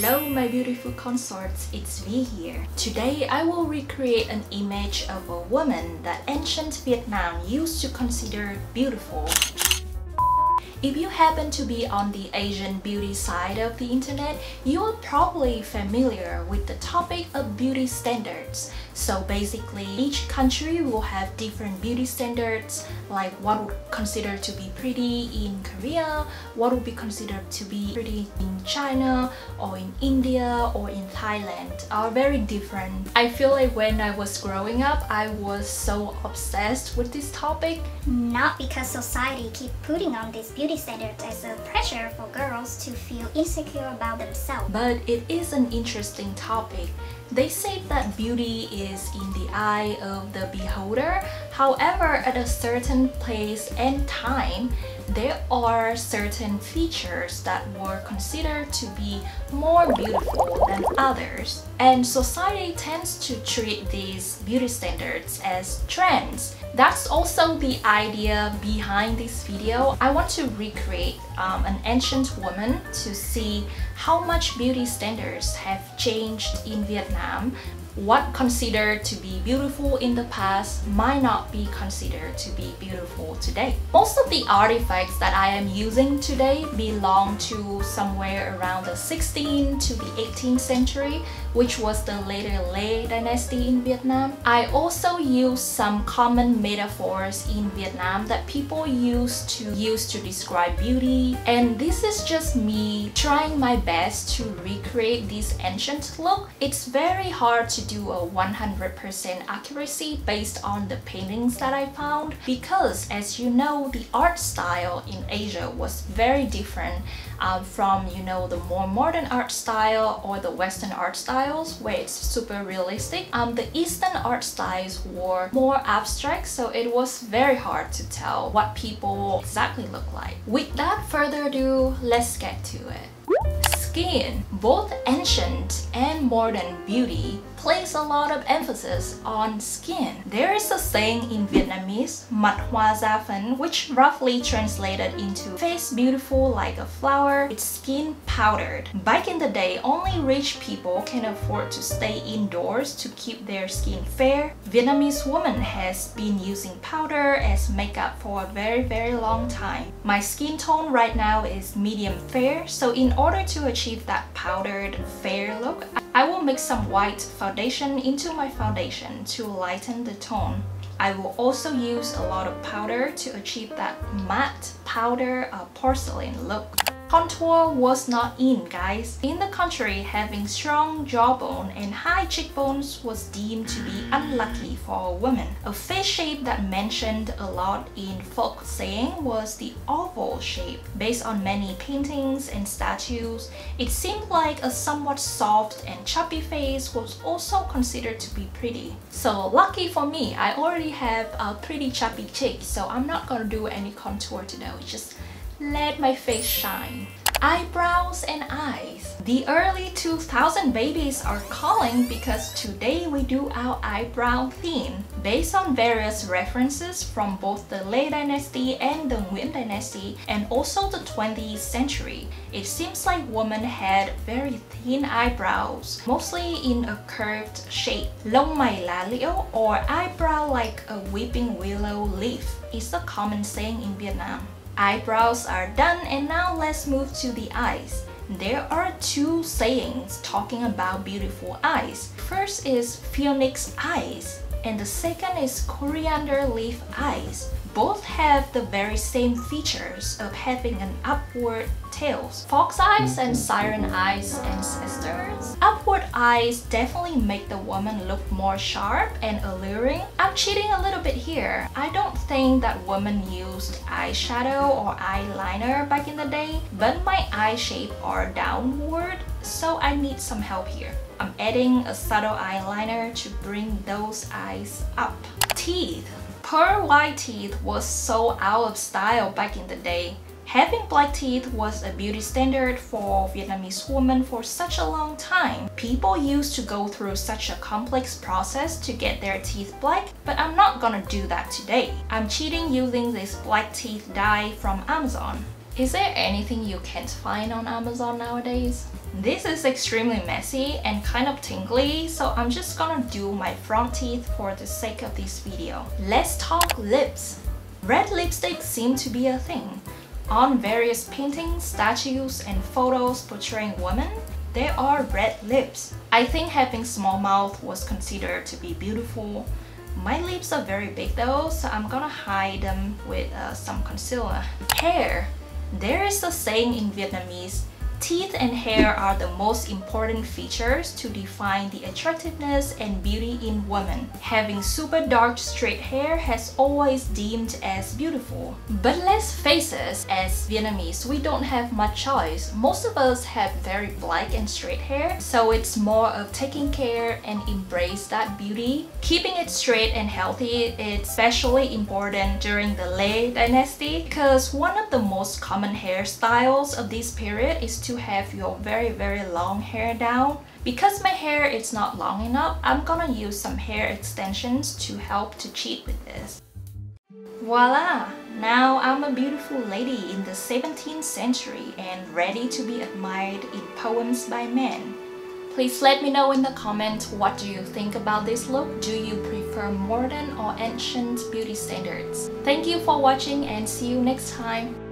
Hello my beautiful consorts, it's V here. Today I will recreate an image of a woman that ancient Vietnam used to consider beautiful. If you happen to be on the Asian beauty side of the internet, you are probably familiar with the topic of beauty standards. So basically, each country will have different beauty standards, like what would consider to be pretty in Korea, what would be considered to be pretty in China, or in India, or in Thailand, are very different. I feel like when I was growing up, I was so obsessed with this topic. Not because society keeps putting on this beauty standards as a pressure for girls to feel insecure about themselves. But it is an interesting topic. They say that beauty is in the eye of the beholder. However, at a certain place and time, there are certain features that were considered to be more beautiful than others. And society tends to treat these beauty standards as trends. That's also the idea behind this video. I want to recreate an ancient woman to see how much beauty standards have changed in Vietnam. What considered to be beautiful in the past might not be considered to be beautiful today. Most of the artifacts that I am using today belong to somewhere around the 16th to the 18th century, which was the later Lê Dynasty in Vietnam. I also use some common metaphors in Vietnam that people used to describe beauty, and this is just me trying my best to recreate this ancient look. It's very hard to do a 100% accuracy based on the paintings that I found, because as you know, the art style in Asia was very different from, you know, the more modern art style or the Western art styles where it's super realistic. The Eastern art styles were more abstract, so it was very hard to tell what people exactly look like. Without further ado, let's get to it. Skin. Both ancient and modern beauty place a lot of emphasis on skin. There is a saying in Vietnamese, mặt hoa da phấn, which roughly translated into face beautiful like a flower, its skin powdered. Back in the day, only rich people can afford to stay indoors to keep their skin fair. Vietnamese woman has been using powder as makeup for a very long time. My skin tone right now is medium fair, so in order to achieve that powdered fair look, I will mix some white foundation into my foundation to lighten the tone. I will also use a lot of powder to achieve that matte powder porcelain look. Contour was not in, guys. In the country, having strong jawbone and high cheekbones was deemed to be unlucky for a woman. A face shape that mentioned a lot in folk saying was the oval shape. Based on many paintings and statues, it seemed like a somewhat soft and chubby face was also considered to be pretty. So lucky for me, I already have a pretty chubby cheek, so I'm not gonna do any contour today. Just let my face shine. Eyebrows and eyes. The early 2000 babies are calling because today we do our eyebrow theme. Based on various references from both the Lê Dynasty and the Nguyen Dynasty, and also the 20th century, it seems like women had very thin eyebrows, mostly in a curved shape. Long mai la liu, or eyebrow like a weeping willow leaf, is a common saying in Vietnam. Eyebrows are done, and now let's move to the eyes. There are two sayings talking about beautiful eyes. First is Phoenix eyes, and the second is Coriander leaf eyes. Both have the very same features of having an upward tails. Fox eyes and Siren eyes ancestors. Upward eyes definitely make the woman look more sharp and alluring. I'm cheating a little bit here. I don't think that women used eyeshadow or eyeliner back in the day, but my eye shape are downward, so I need some help here. I'm adding a subtle eyeliner to bring those eyes up. Teeth. Pearl white teeth was so out of style back in the day. Having black teeth was a beauty standard for Vietnamese women for such a long time. People used to go through such a complex process to get their teeth black, but I'm not gonna do that today. I'm cheating using this black teeth dye from Amazon. Is there anything you can't find on Amazon nowadays? This is extremely messy and kind of tingly, so I'm just gonna do my front teeth for the sake of this video. Let's talk lips. Red lipsticks seem to be a thing. On various paintings, statues, and photos portraying women, there are red lips. I think having small mouth was considered to be beautiful. My lips are very big though, so I'm gonna hide them with some concealer. Hair. There is a saying in Vietnamese, teeth and hair are the most important features to define the attractiveness and beauty in women. Having super dark straight hair has always deemed as beautiful. But let's face it, as Vietnamese, we don't have much choice. Most of us have very black and straight hair, so it's more of taking care and embrace that beauty. Keeping it straight and healthy is especially important during the Lê Dynasty, because one of the most common hairstyles of this period is to have your very long hair down. Because my hair is not long enough, I'm gonna use some hair extensions to help to cheat with this. Voila! Now I'm a beautiful lady in the 17th century and ready to be admired in poems by men. Please let me know in the comments, what do you think about this look? Do you prefer modern or ancient beauty standards? Thank you for watching and see you next time!